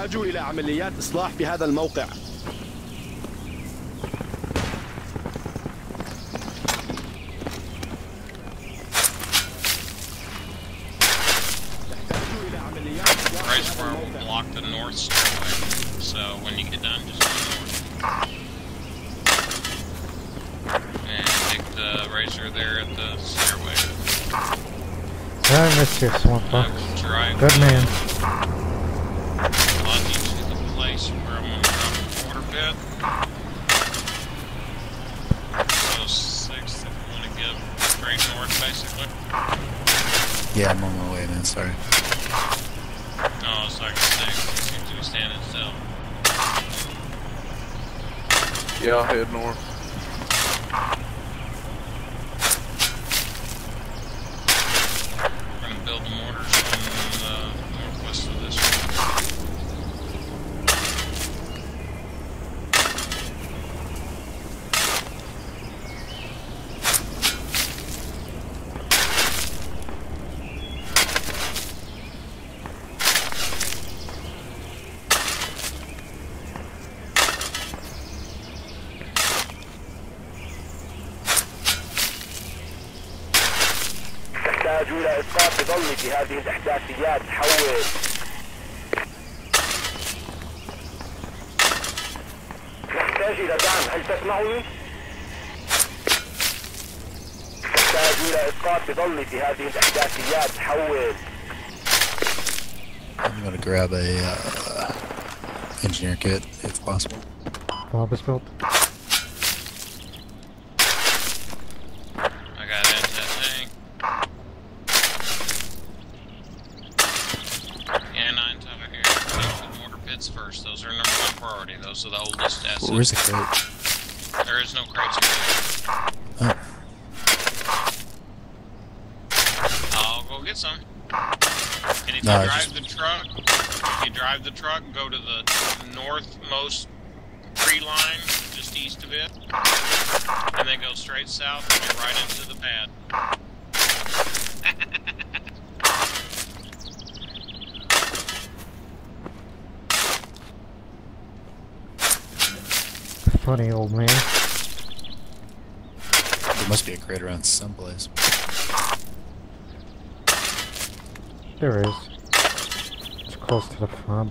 سأحتاج إلى عمليات إصلاح في هذا الموقع. في هذه الإحداثيات حول نحتاج إلى دعم، هل تسمعني؟ نحتاج إلى إسقاط بظلي في هذه الإحداثيات حول. I'm gonna grab a engineer kit if possible. Bob is built. Where's the crate? There is no crate here. Oh. I'll go get some. And if you drive the truck, go to the northmost tree line, just east of it, and then go straight south and get right into the pad. Funny old man. There must be a crate around someplace. There is. It's close to the fob.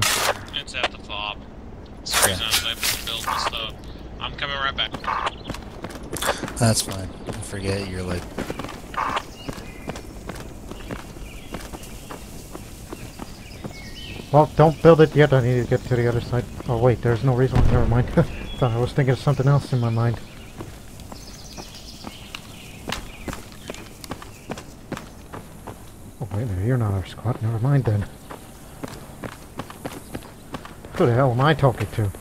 It's at the fob. It's the reason I was able to build this stuff. I'm coming right back. That's fine. I forget you're late. Well, don't build it yet. I need to get to the other side. Oh wait, there's no reason. Never mind. I was thinking of something else in my mind. Oh wait, no, you're not our squad. Never mind then. Who the hell am I talking to?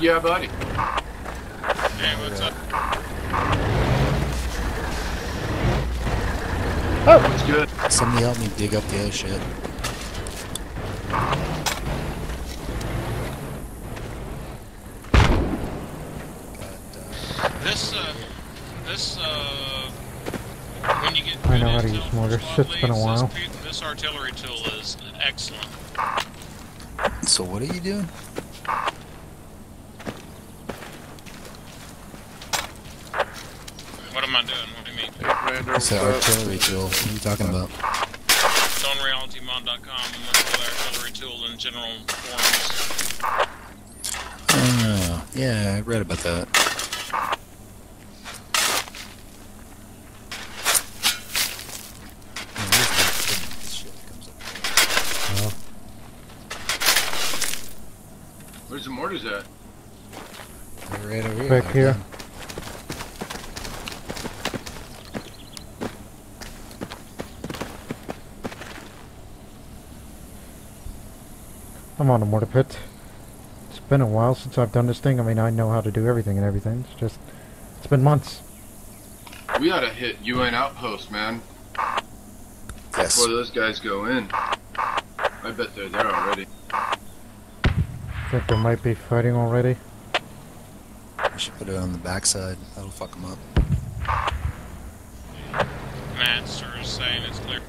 Yeah, buddy. Hey, what's up? Oh, that's good. Somebody help me dig up the other shit. When you get, I know how to use mortars. Shit's been a while. This artillery tool is excellent. So what are you doing? It's an artillery tool. What are you talking about? It's on realitymod.com and look for the artillery tool in general forms. Oh, yeah, I read about that. Oh. Where's the mortars at? They're right over here. Back here. I'm on a mortar pit. It's been a while since I've done this thing. I mean, I know how to do everything and everything. It's just, it's been months. We ought to hit UN outpost, man. Yes. Before those guys go in. I bet they're there already. I think they might be fighting already. should put it on the backside. That'll fuck them up. Master is saying it's clear.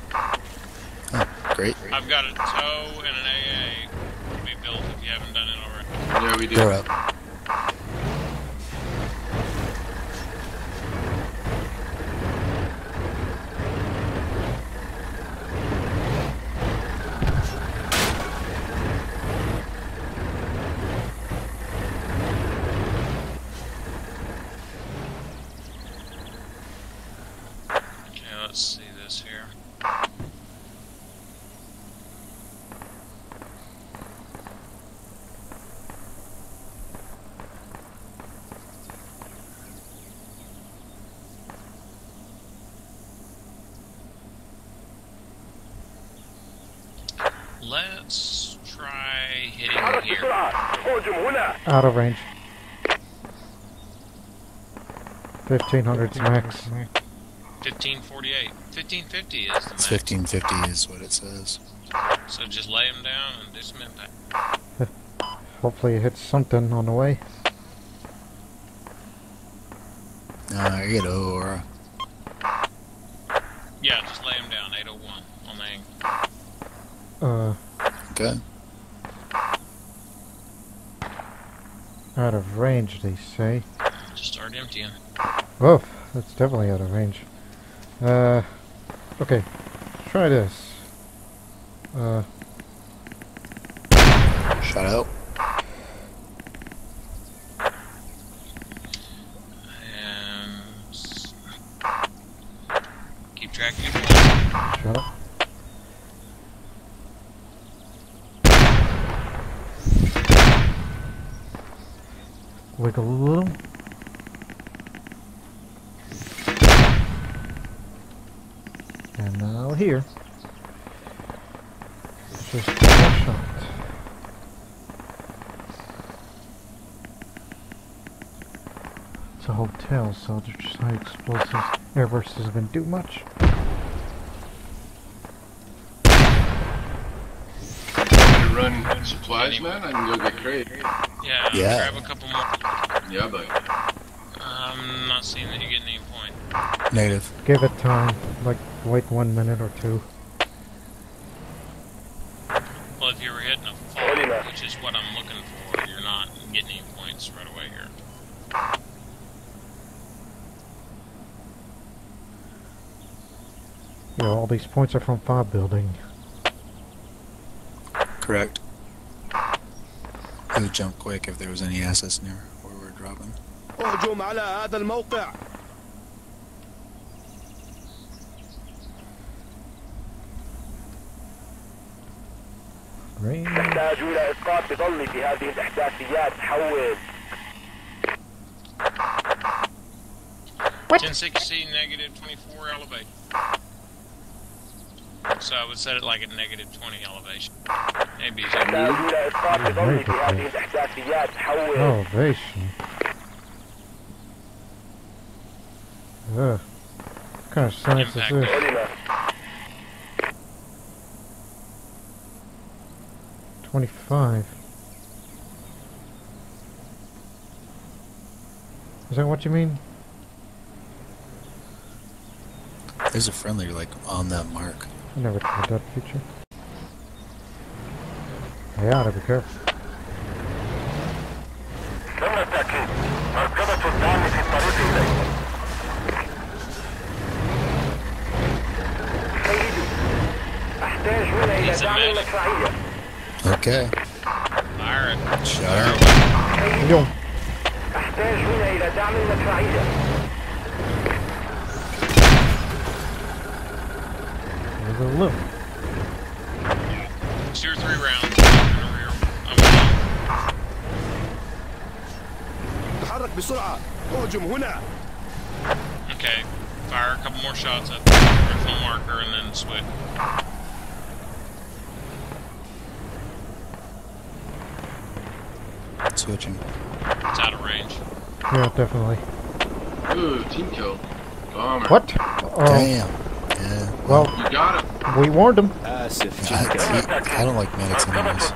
Oh, great. I've got a tow and an AA to be built if you haven't done it already. Yeah, we do. They're up. Let's try hitting here. Out of range. 1500's max. 1548. 1550 is the max. It's 1550 is what it says. So just lay him down and do some impact. Hopefully it hits something on the way. You know, or... Yeah, just lay him down. 801 on the angle. Okay. Out of range, they say. Just start emptying. Whoa, that's definitely out of range. Okay. Try this. Shut out. And keep track of your plan. Shut up. Wiggle a little. And now here. Just a shot. It's a hotel, so there's high explosives. Airburst doesn't even do much. You run supplies, man? I can go get crate. Yeah, grab a couple more. Yeah, but I'm not seeing that you get any point. Negative. Give it time. Like, wait 1 minute or two. Well, if you were hitting a fault, which is what I'm looking for, you're not getting any points right away here. You know, all these points are from FOB building. Correct. I would jump quick if there was any assets near. Robin. اهجم على هذا الموقع. نحتاج إلى إسقاط بظلي في هذه الإحداثيات. حول. 1060 negative 24 elevation. So I would set it like at negative 20 elevation. Maybe. نحتاج إلى إسقاط بظلي في هذه الإحداثيات. حول. Elevation. What kind of science is this? Impact. 25. Is that what you mean? There's a friendly, like, on that mark. I never tried that feature. I ought to be careful. Okay. Alright. Shut up. أحتاج هنا إلى دعم المدفعية. There's a loop. 2 or 3 rounds. تحرك بسرعة. أهجم هنا. Okay. Fire a couple more shots at the original marker and then switch. Switching. It's out of range. Yeah, definitely. Ooh, team kill. Bomber. What? Damn. Yeah. Well, you got him. We warned him. I don't like medics anyways.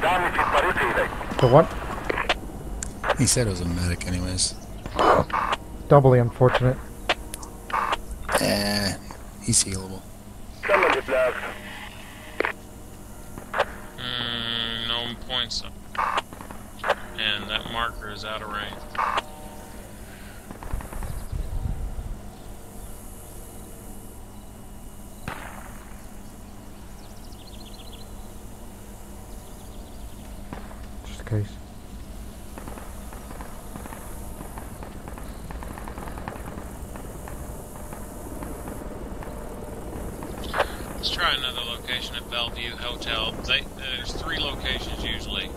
The what? He said it was a medic anyways. Doubly unfortunate. He's healable. Someone just left. No one points up. And that marker is out of range. Case. Let's try another location at Bellevue Hotel. There's three locations usually.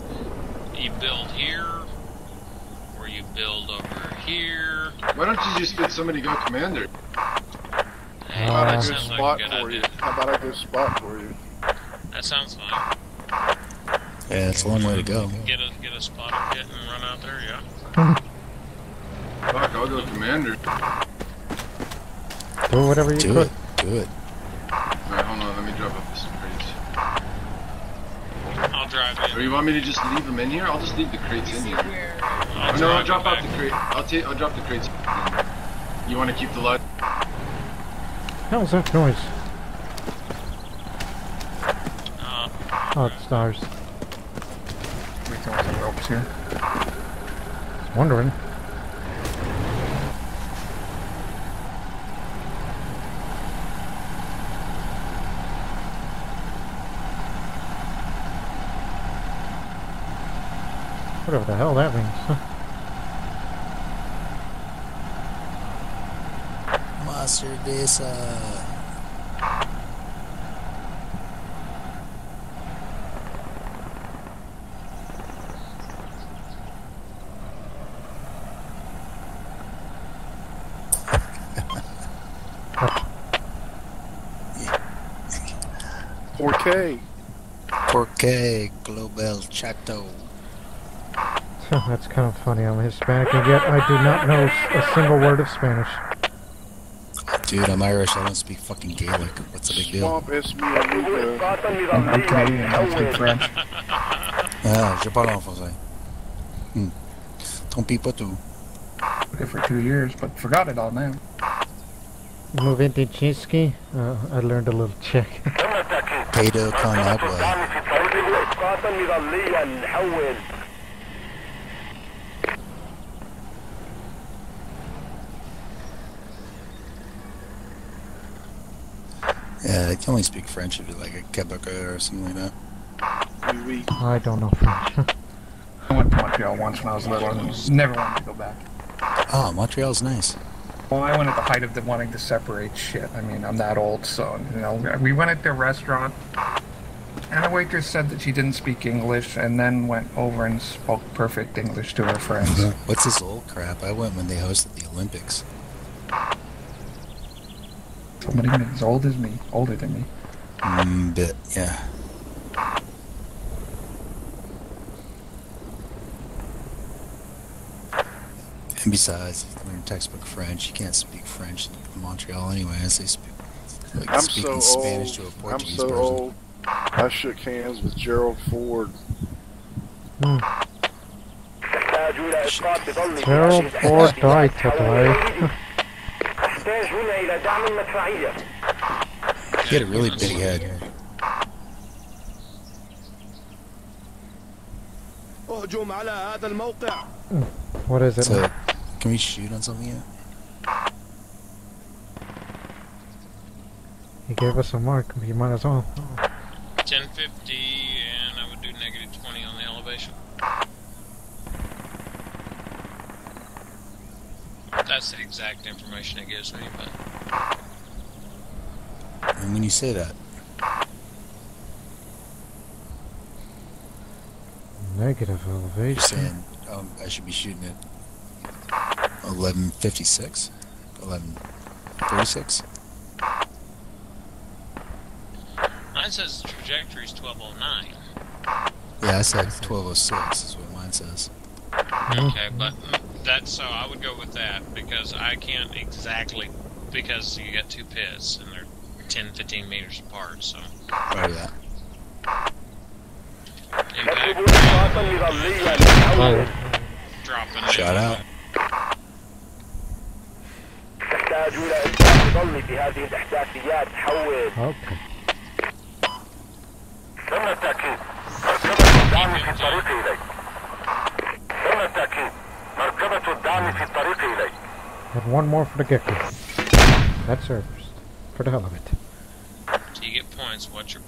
You build here, or you build over here. Why don't you just get somebody to go commander? Hey, that sounds like a good idea. How about a good spot for you? That sounds fine. Yeah, it's a long way to go. Get a spot of it and run out there, yeah. Fuck, I'll go commander. Do whatever you do could. Do it. Alright, hold on, let me drop up this crate. I'll drive in. Or you want me to just leave them in here? I'll just leave the crates in here. I'll drop out the crate. I'll drop the crates in. You want to keep the light? What was that noise? Oh, it's stars. Here. Just wondering. Whatever the hell that means. Huh? Monster this Porque Global Chato. Oh, that's kind of funny. I'm Hispanic, and yet I do not know a single word of Spanish. Dude, I'm Irish. I don't speak fucking Gaelic. What's the big deal? I'm Canadian. I don't speak French. Ah, je parle en français. Ton pipo too. Did it for 2 years, but forgot it all now. Movente Chisky. I learned a little Czech. Potato come that way. Yeah, I can only speak French if you're like a Quebecer or something like that. Oui. I don't know French. I went to Montreal once when I was little and never wanted to go back. Oh, Montreal's nice. Well, I went at the height of wanting to separate shit. I mean, I'm that old, so, you know, we went at the restaurant, and the waitress said that she didn't speak English, and then went over and spoke perfect English to her friends. What's this old crap? I went when they hosted the Olympics. Somebody as old as me, older than me. Bit, yeah. And besides, if you learn textbook French, you can't speak French in Montreal anyway. They speak like I'm speaking so Spanish old. To a Portuguese person. I'm so person. Old. I shook hands with Gerald Ford. Gerald Ford died today. He had a really big head. What is it? So, can we shoot on something yet? He gave us a mark, but you might as well. 1050, and I would do -20 on the elevation. That's the exact information it gives me, but... And when you say that... Negative elevation. You're saying, I should be shooting at 1156, 1136. Mine says the trajectory is 1209. Yeah, I said 1206 is what mine says. Okay, but that's so I would go with that because I can't exactly because you got two pits and they're 10-15 meters apart. So. Oh yeah. Shut up. تحتاج إلى إنسان يظل في هذه الإحساسيات. حول. أوكي. تم التأكيد. مركبة الدعم في الطريق إليك. تم التأكيد. مركبة الدعم في الطريق إليك. Have one more for the gifted. That's her first. For the hell of it. So you get points. What's your?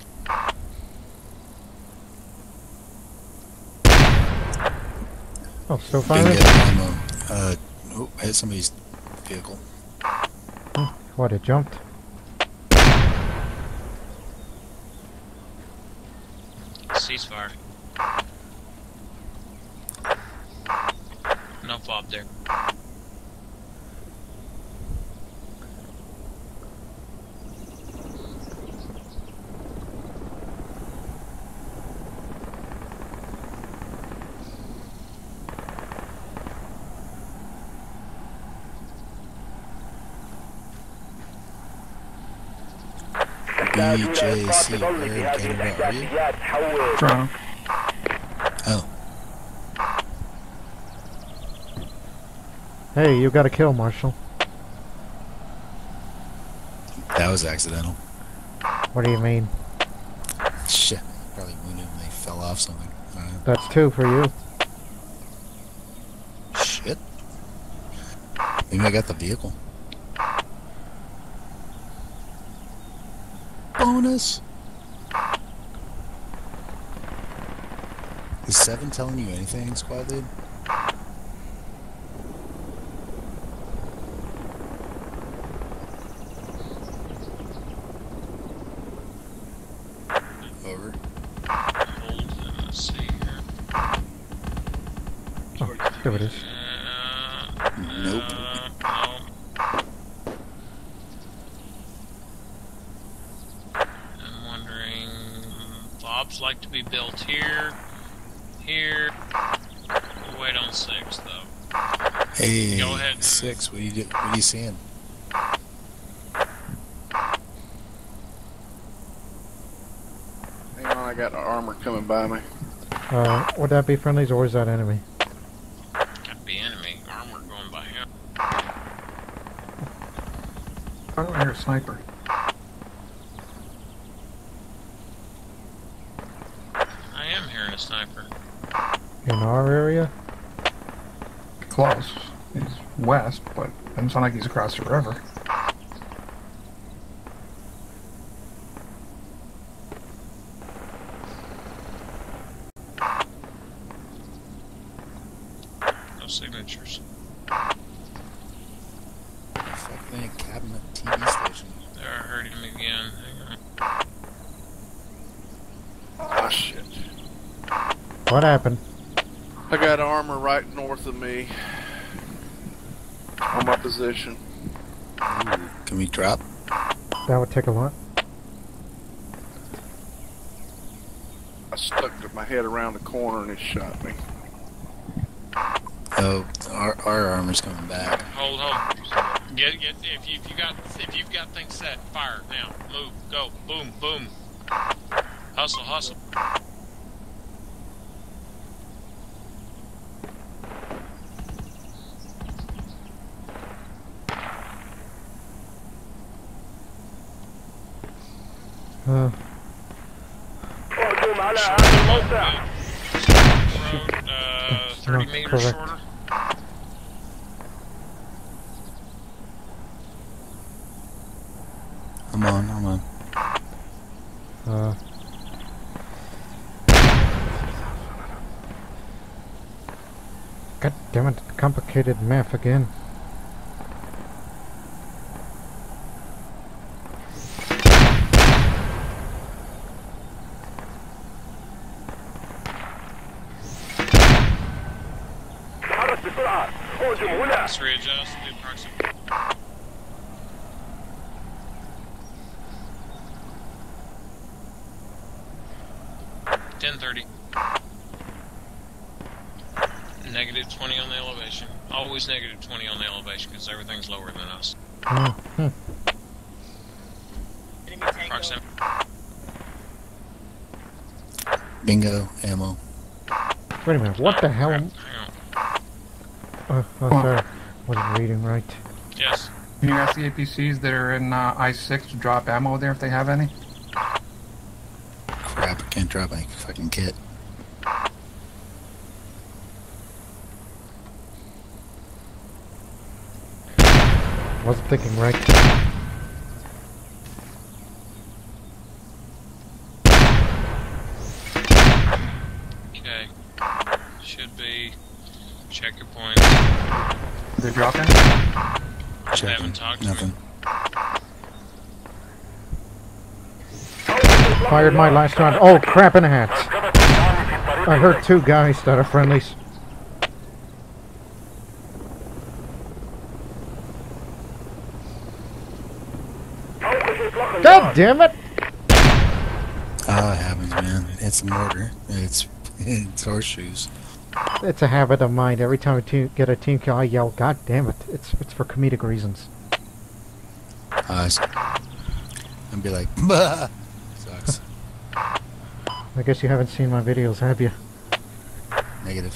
Oh, so far. Oh, I hit somebody's vehicle. Oh, what, it jumped? Ceasefire. No fob there. BJC, we're getting about you. Toronto. Oh. Hey, you got a kill, Marshall. That was accidental. What do you mean? Shit, probably wounded and they fell off something. That's two for you. Shit. Maybe I got the vehicle. Bonus. Is 7 telling you anything, squad lead? Over. Hold on, let's see here. Oh, there it is. Nope. Like to be built here, here. Wait on 6 though. Hey, go ahead. 6. What are you seeing? Hang on, I got armor coming by me. Would that be friendlies or is that enemy? That'd be enemy. Armor going by him. I don't hear a sniper. Sniper. In our area? Close. He's west, but it doesn't sound like he's across the river. No signatures. Fuck that cabinet TV station. They're hurting him again. Hang on. Oh shit. What happened? I got armor right north of me. On my position. Ooh, can we drop? That would take a lot. I stuck my head around the corner and it shot me. Oh, our armor's coming back. Hold. Get. If you've got things set, fire now. Move, go, boom, boom. Hustle. Correct. Shorter. I'm on. God damn it, complicated map again. Readjust, new proximity. -20 on the elevation. Always -20 on the elevation because everything's lower than us. Proximity. Bingo, ammo. Wait a minute, what the hell? Hang on. Oh, sorry. Wasn't reading right. Yes. Can you ask the APCs that are in I-6 to drop ammo there if they have any? Crap, I can't drop any fucking kit. Wasn't thinking right. Okay. Should be checkpoint. They're dropping? Checking. I haven't talked nothing. Fired my last round. Oh, crap in the hat. I heard two guys that are friendlies. God damn it! Ah, it happens, man. It's a mortar. It's horseshoes. It's a habit of mine. Every time I get a team kill, I yell, "God damn it!" It's for comedic reasons. I'd be like, "Bah!" Sucks. I guess you haven't seen my videos, have you? Negative.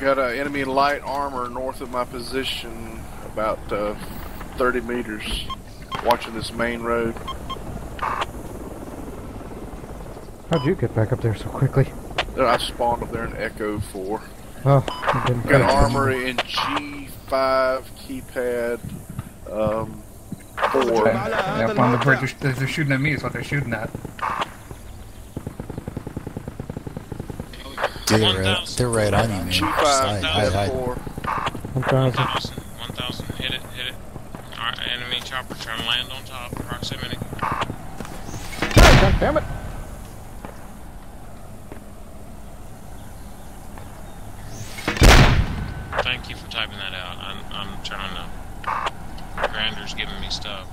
Got an enemy light armor north of my position, about 30 meters, watching this main road. How'd you get back up there so quickly? I spawned up there in Echo 4. Oh, you got armor in G5 keypad 4. Okay. Yeah, on the bridge, they're shooting at me, is what they're shooting at. They're right on you, man. Hide. 1,000. Hit it. Alright, enemy chopper trying to land on top. Proximity. God damn it! Thank you for typing that out. I'm trying to... Grander's giving me stuff.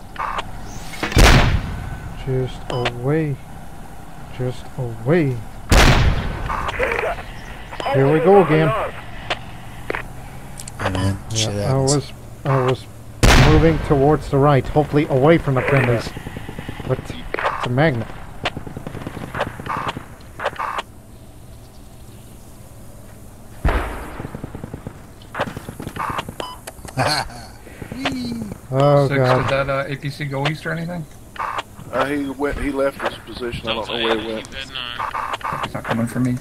Just away. Here we go again. Hey man, shit happens. I was moving towards the right, hopefully away from the friendlies. But it's a magnet. Oh Six, god. Did that APC go east or anything? He left his position. I don't know where he went. He's not coming for me.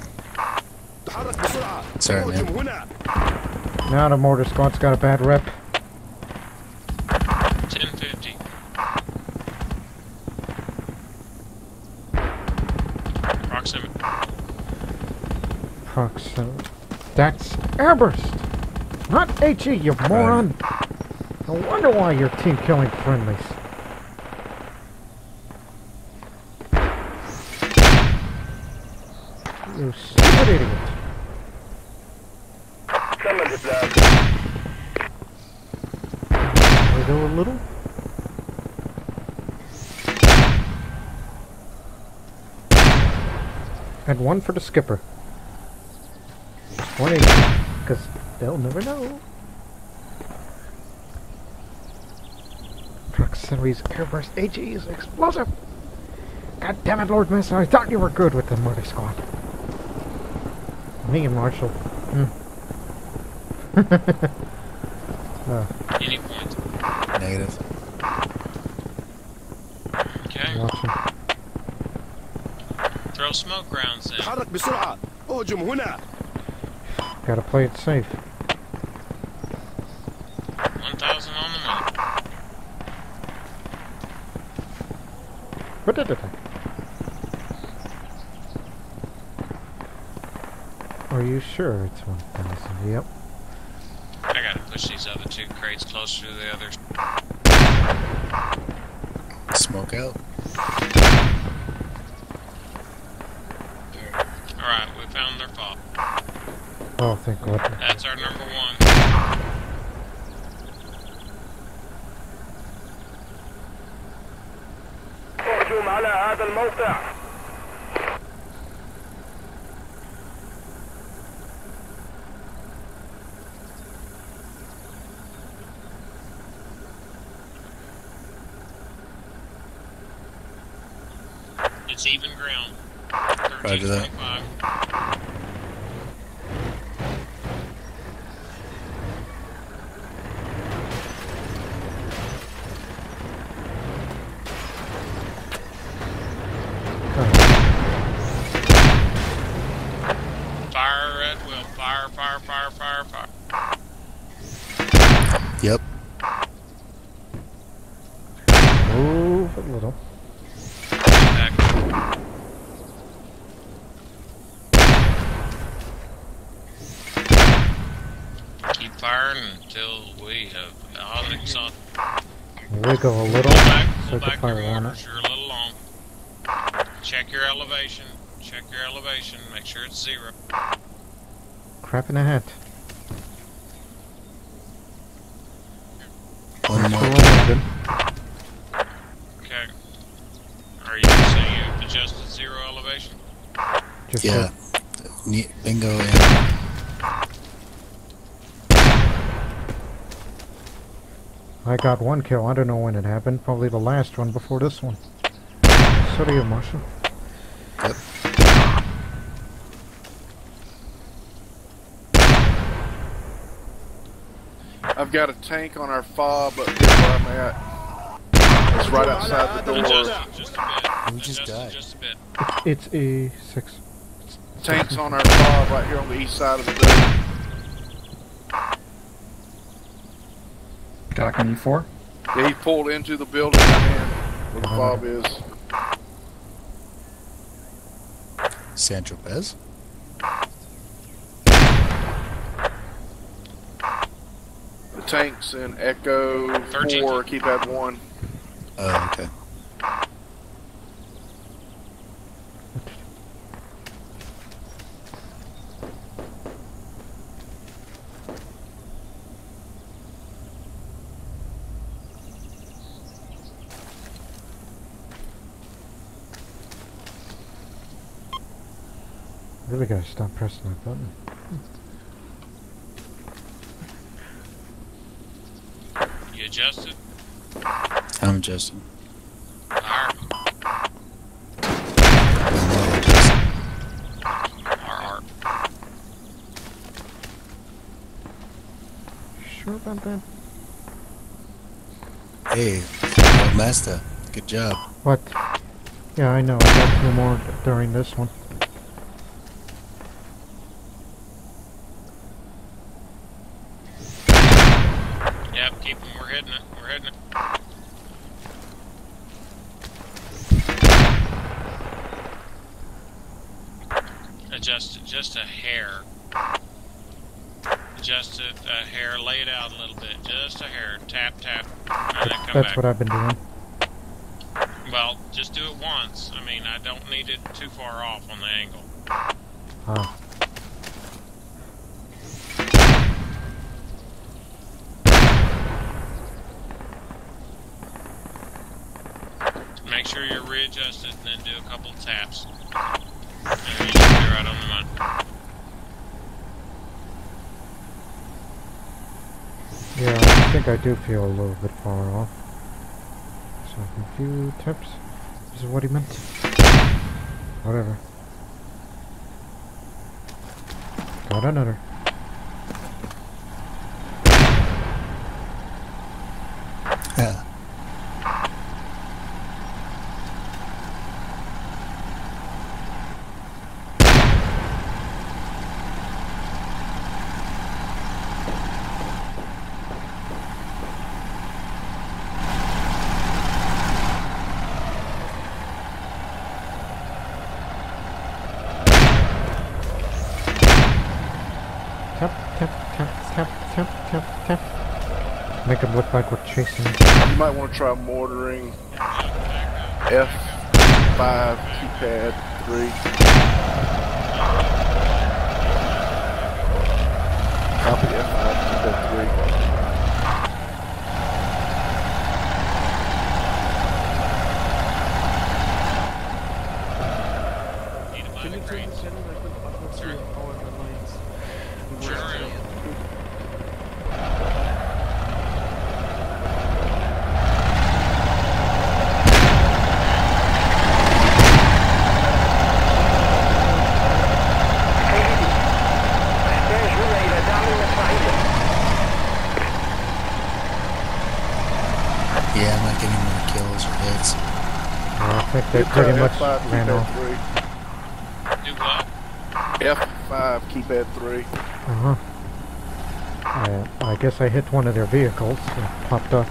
Sorry, man. Now the mortar squad's got a bad rep. 1050. Proximity. That's airburst! Not HE, you moron! No wonder why your team killing friendlies. You stupid idiot. Go a little. And one for the skipper. 180, because they'll never know. Proximity's airburst HE is explosive. God damn it, LordMasta, I thought you were good with the murder squad. Me and Marshall. Any point. Negative. Okay. Awesome. Throw smoke rounds in. Gotta play it safe. 1,000 on the map. What did it? Are you sure it's 1,000? Yep. I gotta push these other two crates closer to the others. Smoke out. Alright, we found their fault. Oh, thank God. That's our number one. الحكم على هذا الموقع. It's even ground. Roger that. Yep. Move a little. Back. Keep firing until we have optics on. Wiggle a little. Pull back your mortars. You're a little long. Check your elevation. Check your elevation. Make sure it's 0. Crap in the hat. One more. Okay. Are you saying you've adjusted 0 elevation? Just yeah. Bingo. Yeah. I got one kill. I don't know when it happened. Probably the last one before this one. So do you, Marshall. Yep. I've got a tank on our fob up here where I'm at. It's right outside the door. Just a bit. It's a 6. Tank's on our fob right here on the east side of the building. Doc on E4? Yeah, he pulled into the building where the fob is. Sancho Pez? Tanks in Echo 13. 4, keep at 1. Oh, okay. Really gotta stop pressing that button. Justin? I'm Justin. Arm. Sure about that? Hey, Master. Good job. What? Yeah, I know. I got 2 more during this one. Just a hair, lay it out a little bit, just a hair, tap, tap, and then come back. That's what I've been doing. Well, just do it once. I mean, I don't need it too far off on the angle. Huh. Make sure you're readjusted, and then do a couple taps. There you go, right on the money. Yeah, I think I do feel a little bit far off. So a few tips. This is what he meant. Whatever. Got another. Yeah. Tap. Make them look like we're chasing. You might want to try mortaring F5 keypad 3. Copy F5 keypad 3. Can you turn the channel? I can't see the power in the lights. Yeah, I'm not getting more kills or hits. I think they pretty much ran off. Do what? F5 keypad 3. Uh-huh. I guess I hit one of their vehicles and popped up.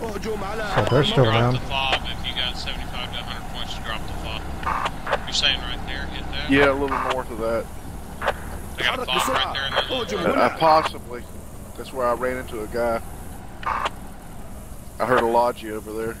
So they're still around. Drop the fob if you got 75 to 100 points to drop the fob. You're saying right there, hit that? Yeah, a little north of that. I got a fob right there. Possibly. That's where I ran into a guy. I heard a lodgy over there.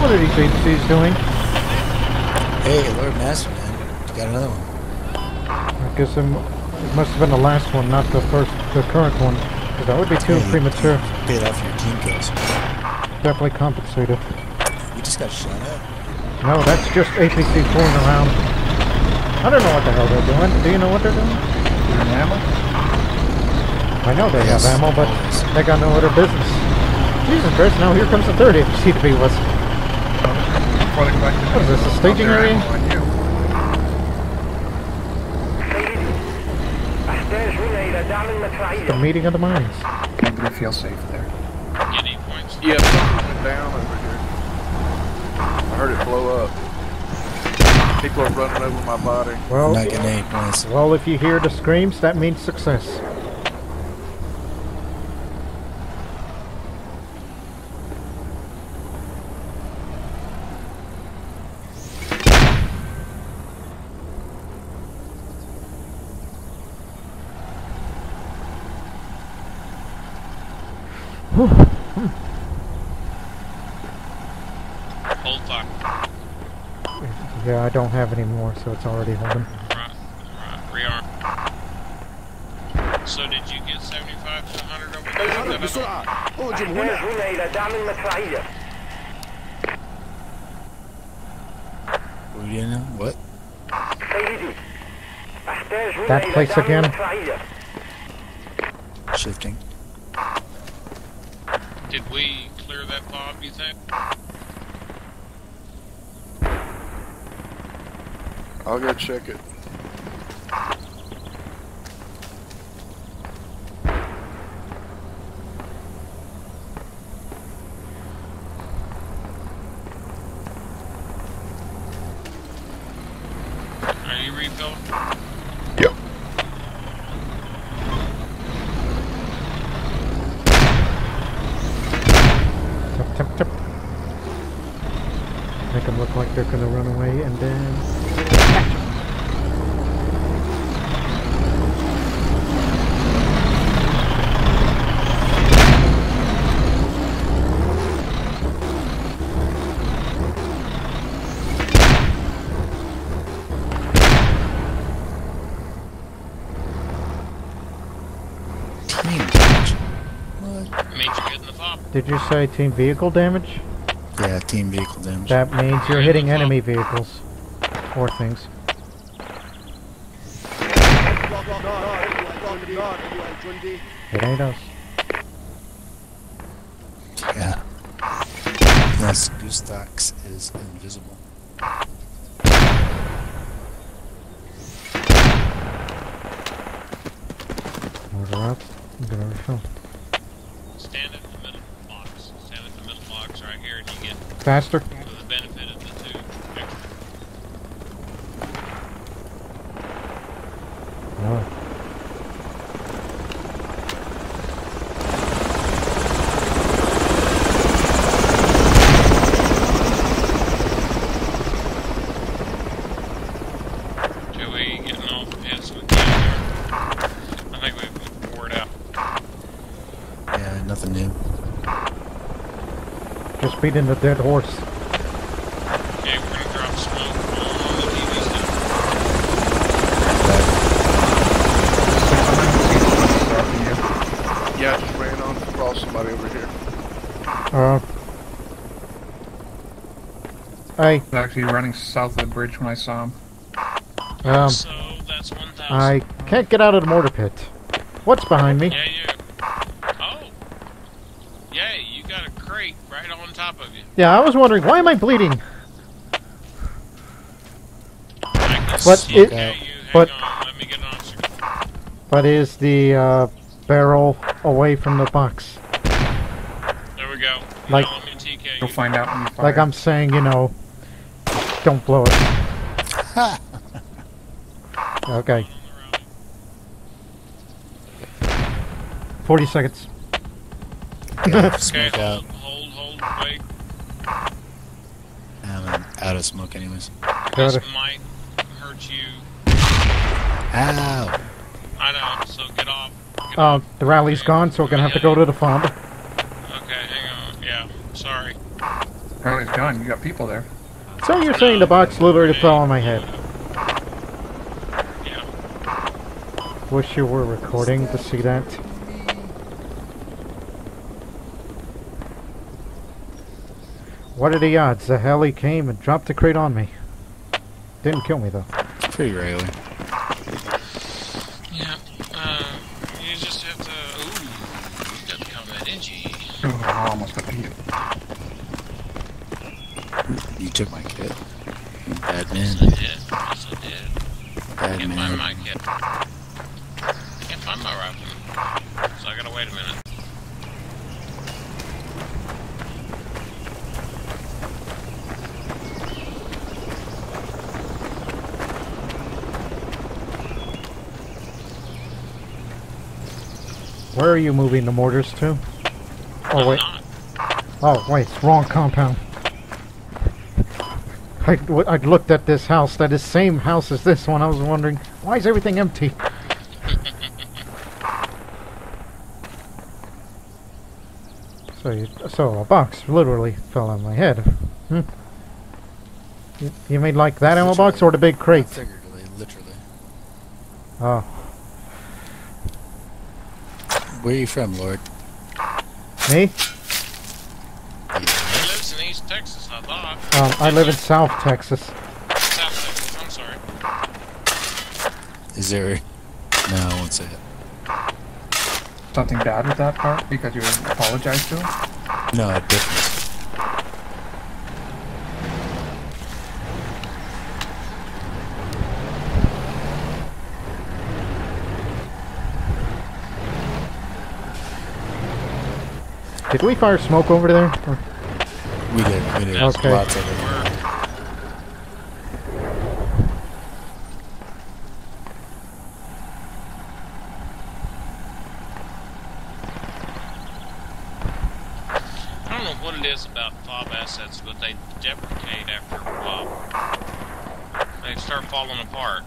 What are these agencies doing? Hey, L0rdMasta, man. You got another one. I guess it must have been the last one, not the first, the current one. Because that would be too premature. You paid off your team kills. Definitely compensated. You just got shot up. No, that's just APC fooling around. I don't know what the hell they're doing. Do you know what they're doing? Ammo? I know they have ammo, but they got no other business. Jesus Christ, now here comes the third APC to be with. What is this, a staging area? It's the meeting of the minds. Can't really feel safe there. Any points? Yeah, something went down over here. I heard it blow up. People are running over my body. Well, not getting any points. Well, if you hear the screams, that means success. Hold fuck. Yeah, I don't have any more, so it's already holding. Rearm. So did you get 75 to 100 over there? What? That place again? Shifting. Did we clear that fob, you think? I'll go check it. Are you refilling? Yep. Tip. Make them look like they're gonna run away and then... Did you say team vehicle damage? Yeah, team vehicle damage. That means you're hitting enemy vehicles. Or things. It ain't us. Yeah. That's Gustax is invisible. Order up. I'm gonna refill. Stand in the middle. box right here, and you get faster for the benefit of the two. No. Beating the dead horse. Okay, we're gonna drop smoke on the TV stuff. Yeah, I just ran on across somebody over here. I was actually running south of the bridge when I saw him. So that's 1,000. I can't get out of the mortar pit. What's behind me? Yeah, you. Oh. Yeah, you got a crate right on top of you. Yeah, I was wondering, why am I bleeding? But is the barrel away from the box? There we go. Like, you know, TK, you'll find out when you fire. Like I'm saying, you know, don't blow it. Okay. 40 seconds. Okay, hold, wait. I'm out of smoke anyways. This might hurt you. Ow! I know, so get off. The rally's gone, so we're gonna have to go to the farm. Okay, hang on, yeah, sorry. Rally's gone, you got people there. So you're saying the box literally fell on my head. Yeah. Wish you were recording to see that. What are the odds? The hell he came and dropped the crate on me. Didn't kill me though. Pretty rarely. Yeah. You just have to. Ooh, you got to come that edgy. Oh, I almost got hit. You took my kit. Bad man. Yes, I did. Yes, I did. Bad man. Can't find my kit. Can't find my rifle. So I gotta wait a minute. Where are you moving the mortars to? Oh wait. Oh wait, wrong compound. I looked at this house, that is same house as this one. I was wondering, why is everything empty? So a box literally fell on my head. Hmm. You mean like that ammo box or the big crate? Figuratively, literally. Oh. Where are you from, Lord? Me? He lives in East Texas, I thought. I live in South Texas. South Texas, I'm sorry. Is there... No, I won't say it. Something bad with that part? Because you apologized to him? No, I didn't. Did we fire smoke over there? Or? We did. There's okay. Lots of it. I don't know what it is about FOB assets, but they deprecate after a while. They start falling apart.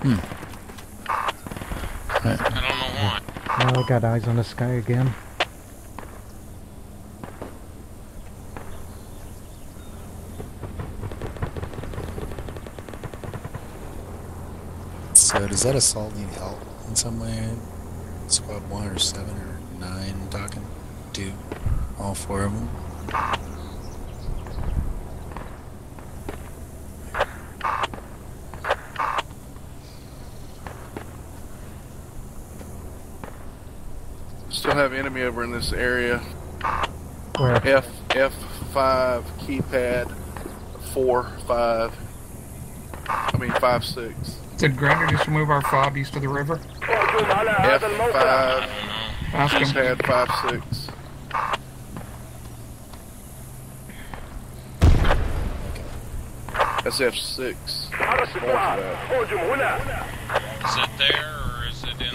Hmm. Right. I don't know why. Now I got eyes on the sky again. So does that assault need help in some way? Squad 1 or 7 or 9 talking to all four of them? Still have enemy over in this area. Where? F5 keypad 4 5. I mean 5 6. Did Granger just remove our FOB east of the river? F5 keypad 5 6. SF6. Is it there or is it in this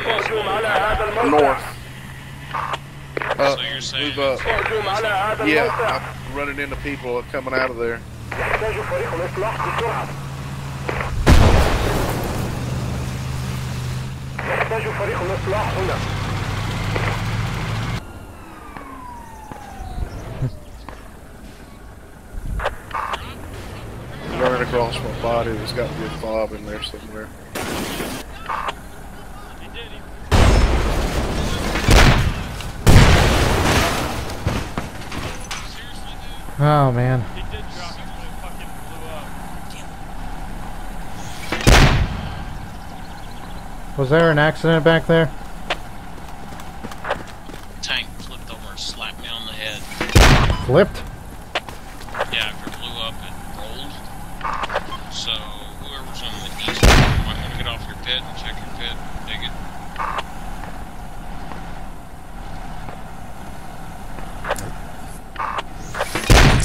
north? So you're saying move up. Yeah, I'm running into people coming out of there. Running across my body, there's got to be a bob in there somewhere. Oh man. He did drop it when it fucking blew up. Was there an accident back there? Tank flipped over, slapped me on the head. Flipped? Yeah, after it blew up it rolled. So whoever's on the east might want to get off your pit and check your pit and dig it.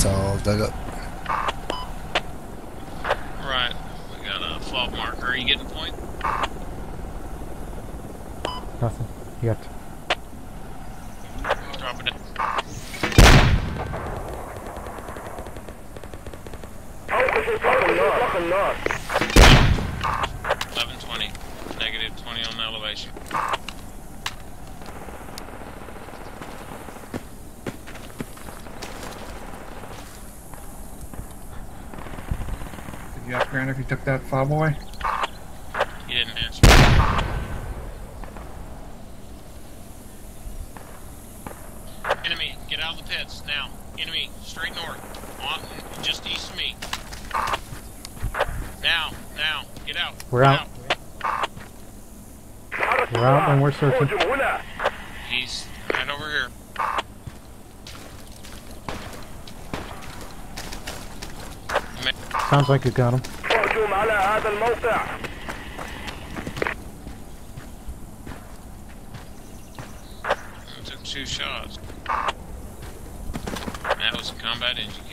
All dug up. Right, we got a fob marker. Are you getting point? Nothing yet. Drop it in. Oh, 1120. Negative 20 on the elevation. Grant, if you took that fob away? He didn't answer. Enemy, get out of the pits now. Enemy, straight north. On, just east of me. Now, get out. We're out. We're out and we're searching. He's right over here. Sounds like you got him. على هذا الموقع. I took 2 shots. That was a combat engine. He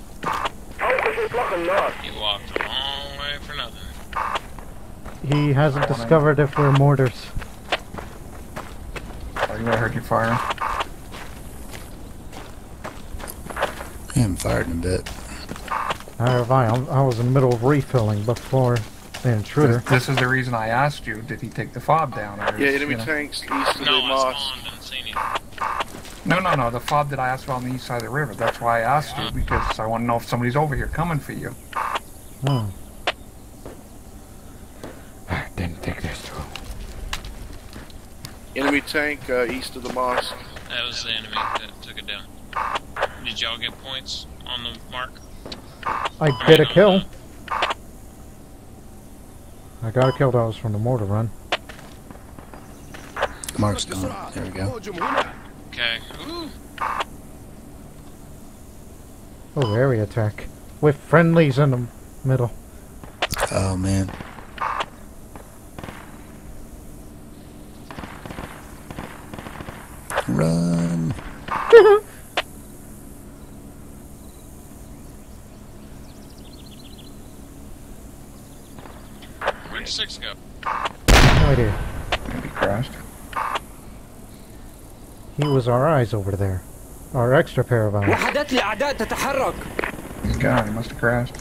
walked a long way for nothing. He hasn't discovered if we're mortars. Oh, you might have heard you firing. I am firing a bit. I was in the middle of refilling before the intruder. This is the reason I asked you, did he take the fob down? Or yeah, enemy tanks east of the mosque. No, the fob that I asked about on the east side of the river. That's why I asked you, because I want to know if somebody's over here coming for you. Hmm. I didn't think this through. Enemy tank east of the mosque. That was the enemy that took it down. Did y'all get points on the mark? I did a kill. I got a kill that was from the mortar run. Mark's gone. There we go. Okay. Ooh. Oh, area attack. With friendlies in the middle. Oh, man. Run. Six go. No idea. Maybe crashed. He was our eyes over there. Our extra pair of eyes. God, he must have crashed.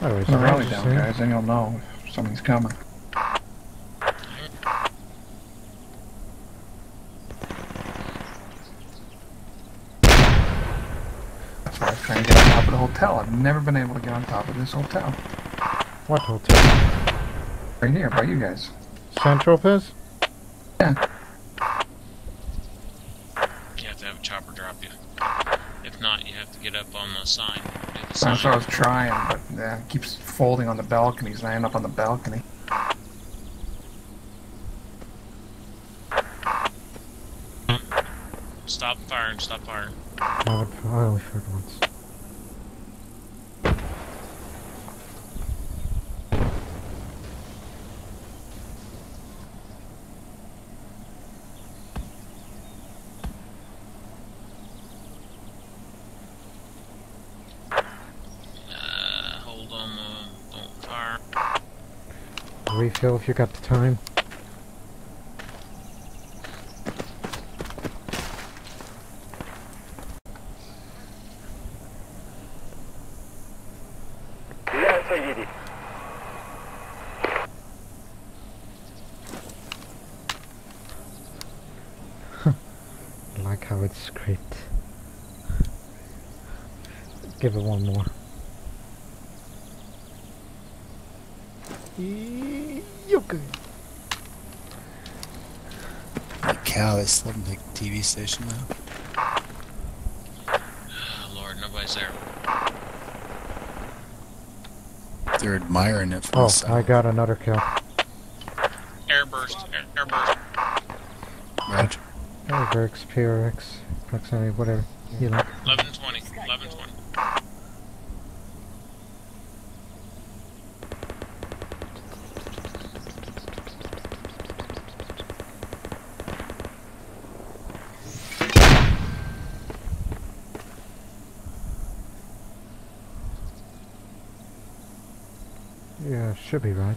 We're rally down, guys. Then you'll know if something's coming. Trying to get on top of the hotel. I've never been able to get on top of this hotel. What hotel? Right here, by you guys. Central Piz? Yeah. You have to have a chopper drop you. If not, you have to get up on the sign. That's what I was trying, but it keeps folding on the balconies, and I end up on the balcony. Stop firing. I only fired once. refill if you got the time. I like how it's scraped. Give it one more. You're good. Holy cow, it's looking like a TV station now. Oh, Lord, nobody's there. They're admiring it from the side. I got another kill. Airburst, airburst. Roger. Airburst, PRX, proximity, whatever you like. 1120, 1120. Yeah, should be right.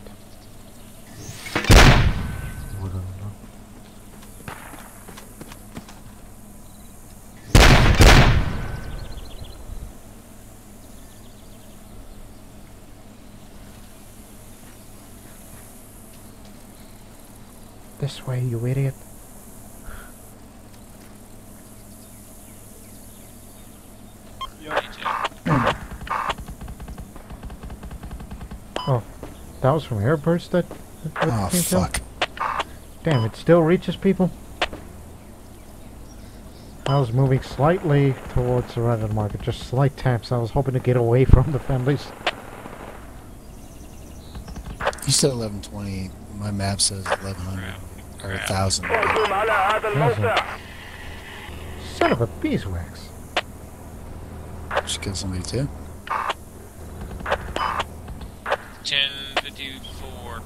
This way, you idiot. That was from airburst that oh, fuck. Out? Damn, it still reaches people. I was moving slightly towards the right of the market, just slight taps. I was hoping to get away from the families. You said 1120. My map says 1100 or 1000. Son of a beeswax. She killed somebody too. 10:54.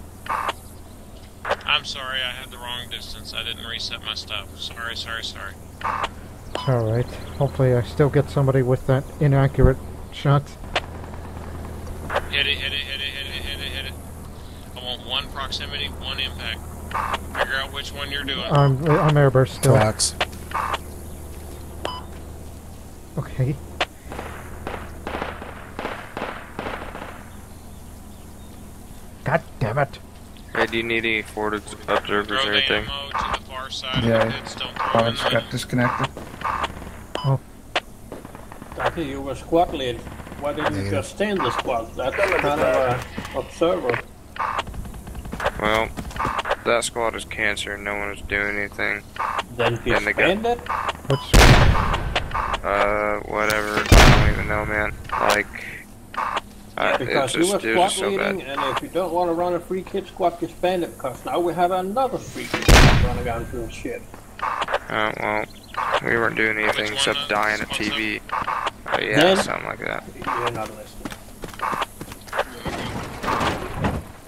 I'm sorry, I had the wrong distance. I didn't reset my stuff. Sorry, sorry, sorry. It's alright. Hopefully I still get somebody with that inaccurate shot. Hit it, hit it, hit it, hit it, hit it, hit it. I want one proximity, one impact. Figure out which one you're doing. I'm airburst still. Fox. Okay. God damn it! Hey, do you need any forwarded observers or anything? Yeah, Fox got disconnected. Oh. Ducky, you were squad lead. Why didn't you just stay in the squad? That's kind of an observer. Well, that squad is cancer and no one is doing anything. Then you spend it? What's whatever. I don't even know, man. Like... because you were squad leading, and if you don't want to run a free kid squad, you spend it, because now we have another free kid squad running around doing shit. Well, we weren't doing anything except dying at TV. Yeah, then, something like that. You're not listening.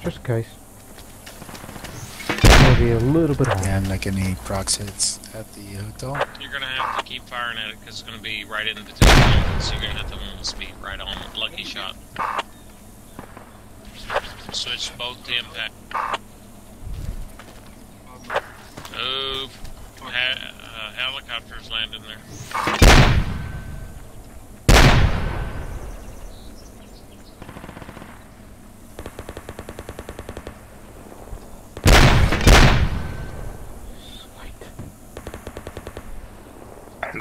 Just in case. Maybe a little bit of... And like any prox hits at the hotel? You're going to have to keep firing at it, because it's going to be right into the top, so you're going to have to almost be right on the lucky shot. Switch both to impact. Move. Helicopters landing there.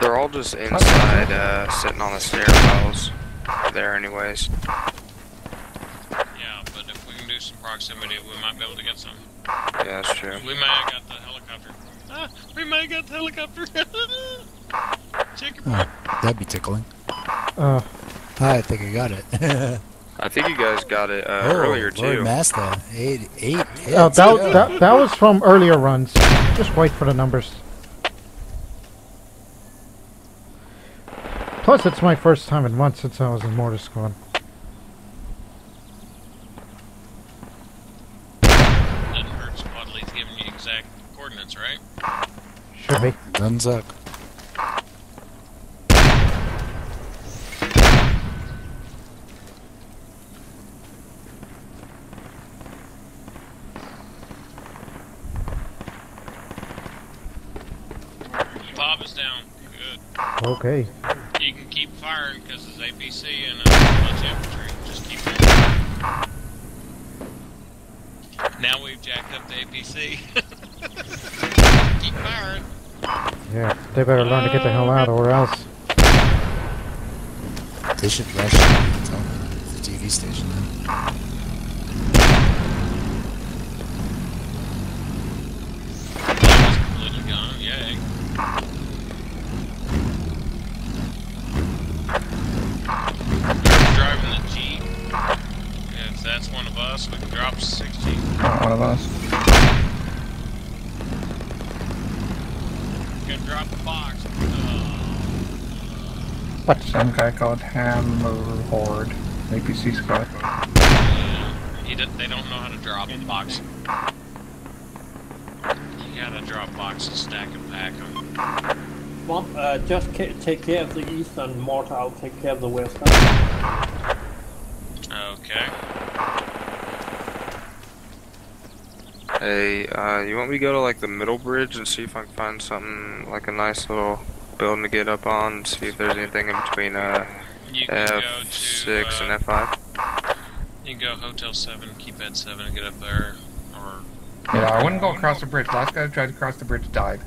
They're all just inside, sitting on the stairwells. There, anyways. Some proximity, we might be able to get some. Yeah, that's true. We may have got the helicopter. Ah, we may have got the helicopter. Check your that'd be tickling. I think I got it. I think you guys got it earlier too. L0rdMasta, 8 that was from earlier runs. Just wait for the numbers. Plus, it's my first time in months since I was in Mortar Squad. Guns up. Bob is down. Good. Okay. You can keep firing because it's APC and much infantry. Just keep firing. Now we've jacked up the APC. Keep firing. Yeah, they better learn to get the hell out or else. They should rush the TV station then. Some guy called Hammer Horde, APC squad. Yeah, they don't know how to drop a box. You gotta drop boxes, stack and pack them. Bob, just take care of the east and Mortar, I'll take care of the west. Okay. Hey, you want me to go to like the middle bridge and see if I can find something, like a nice little building to get up on, see if there's anything in between F6 and F5. You can go Hotel 7, keep at 7 and get up there. Or yeah, I wouldn't go across the bridge. Last guy who tried to cross the bridge died.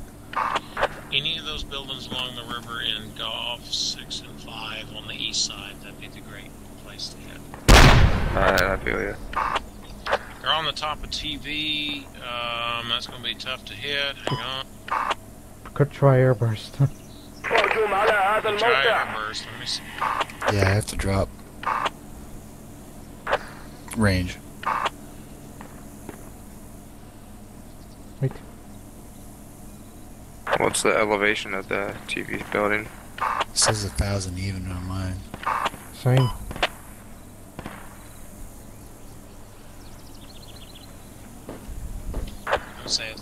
Any of those buildings along the river in Golf 6 and 5 on the east side, that'd be the great place to hit. Alright, I feel you. They're on the top of TV, that's going to be tough to hit. Hang on. Could try airburst. Yeah, I have to drop range. Wait. What's the elevation of the TV building? It says 1,000 even on mine. Same.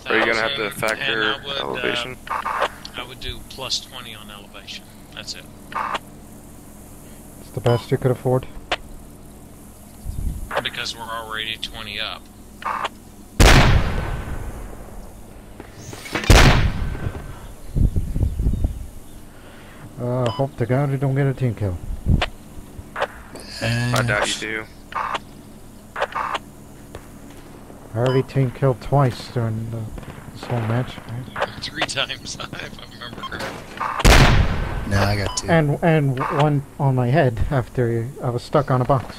Are you gonna have to factor elevation? I would do plus 20 on elevation. That's it. It's the best you could afford. Because we're already 20 up. Hope to God we don't get a team kill. I doubt you do. I already team killed twice during this whole match. Right? 3 times, if I remember correctly. No, I got 2. And one on my head after I was stuck on a box.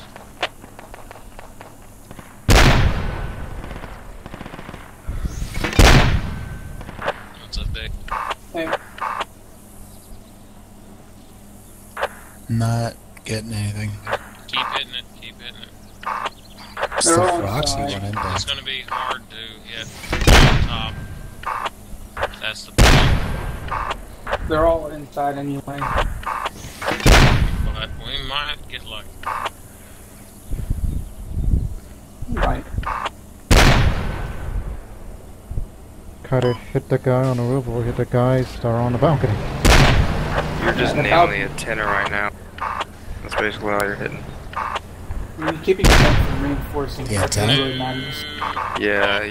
What's up, Dave? Hey. Not getting anything. Keep hitting it. Keep hitting it. It's going to be hard to hit on top. That's the point. They're all inside anyway. But we might get lucky. Right. Cutter, hit the guy on the roof or hit the guys that are on the balcony. You're just nailing a tenor right now. That's basically all you're hitting. You're keeping yourself from reinforcing. Yeah, really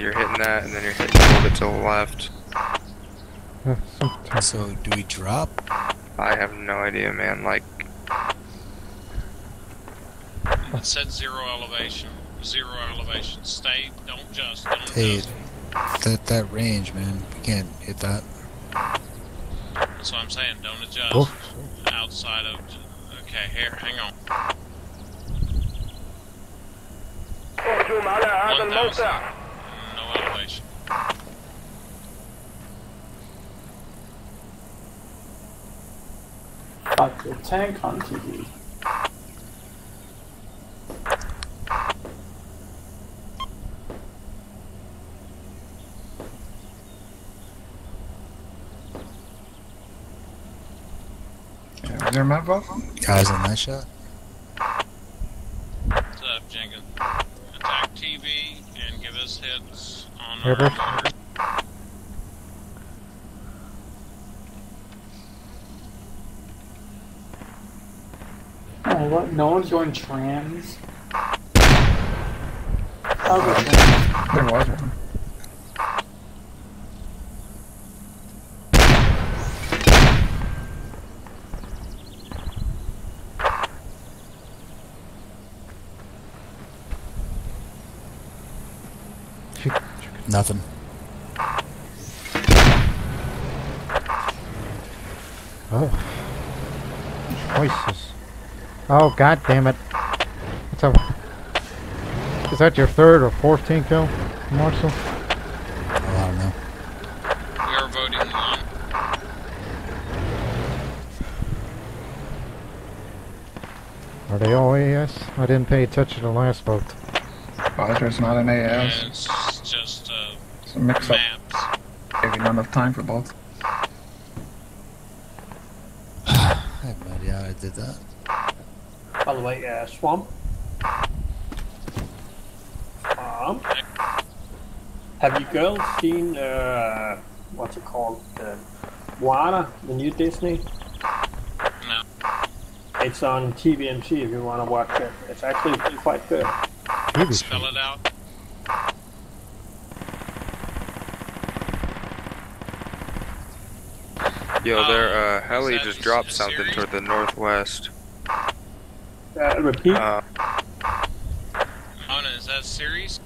you're hitting that, and then you're hitting a little bit to the left. So, do we drop? I have no idea, man. Like, it said 0 elevation. 0 elevation. Stay. Don't just. Don't just. That range, man. We can't hit that. That's what I'm saying. Don't adjust. Oh. Outside of. Okay, here. Hang on. 1,000. No elevation. Fuck the tank on TV. Yeah, was there a map off? Guys on that shot. What's up, Jenkins? TV and give us hits on our motor. Oh, what? No one's going trans? There was one. Nothing. Oh. Voices. Oh, god damn it. What's up? Is that your third or 14th kill, Marshall? I don't know. We are voting on. Are they all AS? I didn't pay attention to the last vote. Roger's not an AS. Yeah, it's just it's a mix up. Maps. Maybe not enough time for both. I have no idea how I did that. By the way, Swamp. Have you girls seen, what's it called? Moana, the new Disney? No. It's on TVMC if you want to watch it. It's actually quite good. Spell it out. Yo, there, heli just dropped something toward the northwest. Repeat? Mona, is that a series?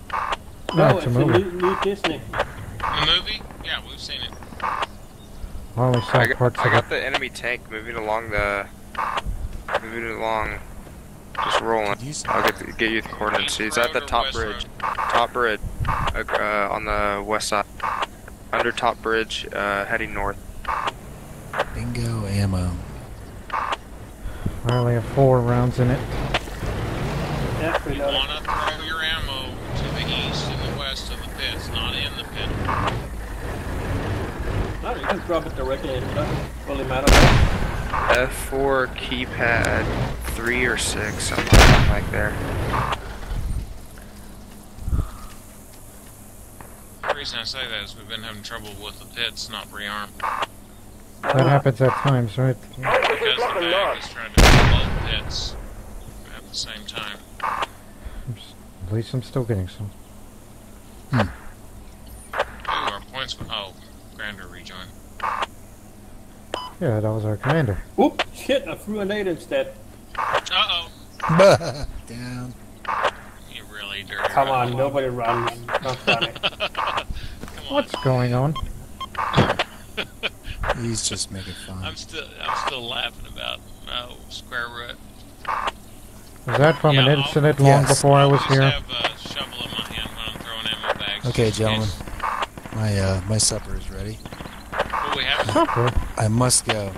No, it's a new Disney. The movie? Yeah, we've seen it. I got the enemy tank moving along the... Just rolling. I'll get you the coordinates. He's at the top bridge. Top bridge. On the west side. Under top bridge, heading north. Bingo ammo. I only have 4 rounds in it. Yeah, we got it. Throw your ammo to the east and the west of the pits, not in the pit. No, you can drop it directly. It doesn't really matter. F4 keypad 3 or 6, something like there. The reason I say that is we've been having trouble with the pits, not rearm. That happens at times, right? Because the bag is trying to do both pits at the same time. At least I'm still getting some. Ooh, our points. Oh, Grander rejoined. Yeah, that was our commander. Oop! Shit! I threw a nade instead. Uh oh. Down. You really dirty. Come on, nobody runs. Not funny. What's going on? He's just making fun. I'm still laughing about square root. Was that from an incident long before I was here? Have a shovel in my hand when I'm throwing ammo bags. Okay, gentlemen, my supper is ready. Well, we have supper. I must go.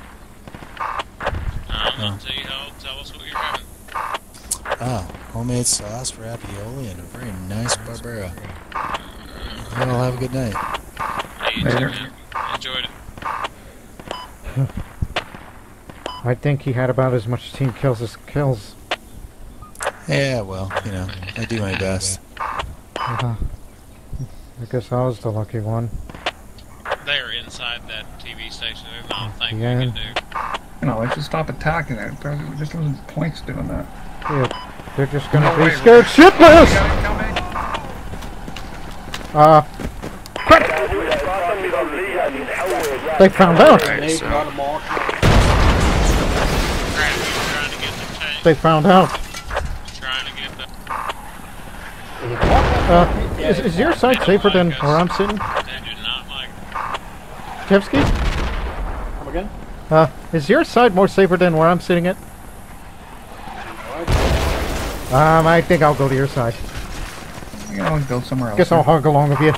I'll tell you how. Tell us what you're having. Homemade sauce, ravioli, and a very nice barbera. Well, have a good night. Hey, man. Enjoyed it. I think he had about as much team kills as kills. Yeah, well, you know, I do my best. I guess I was the lucky one. They're inside that TV station. There's nothing we can do. You know, they should stop attacking it. There's just no points doing that. Yeah, they're just gonna be scared shitless! Quick! They found out! They found out. Is your side safer than where I'm sitting? Kevsky? Come again? Is your side more safer than where I'm sitting at? I think I'll go to your side. You can always go somewhere else. Guess I'll hug along with you.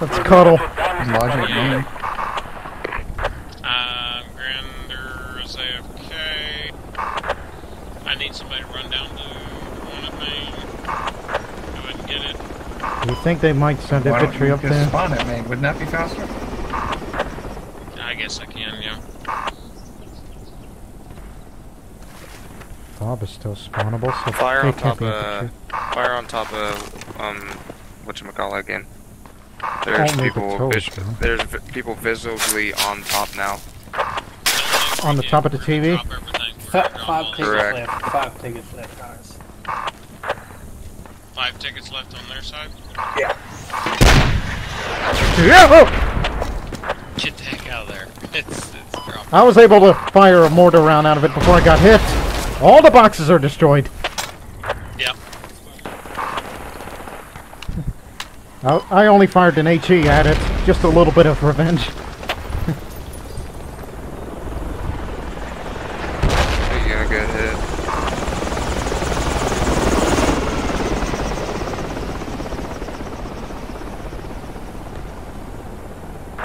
Let's cuddle. Grander is AFK. I need somebody to run down to one thing. Go ahead and get it. You think they might send a victory up there? Spawn it, man. Wouldn't that be faster? I guess I can, yeah. Bob is still spawnable, so fire on top of whatchamacallit again. There's people visibly on top now. On the top of the TV? Five tickets left. 5 tickets left, guys. 5 tickets left on their side? Yeah. Get the heck out of there. It's dropped. I was able to fire a mortar round out of it before I got hit. All the boxes are destroyed. Yeah. I only fired an HE at it. Just a little bit of revenge. You're gonna get hit.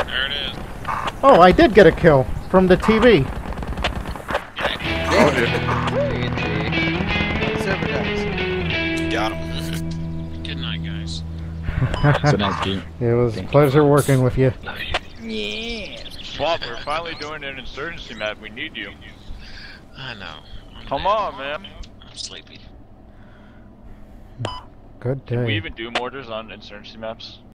There it is. Oh, I did get a kill from the TV. It was a pleasure working with you. Yeah. Swamp, we're finally doing an insurgency map. We need you. I know. Come on, man. I'm sleepy. Good day. Can we even do mortars on insurgency maps?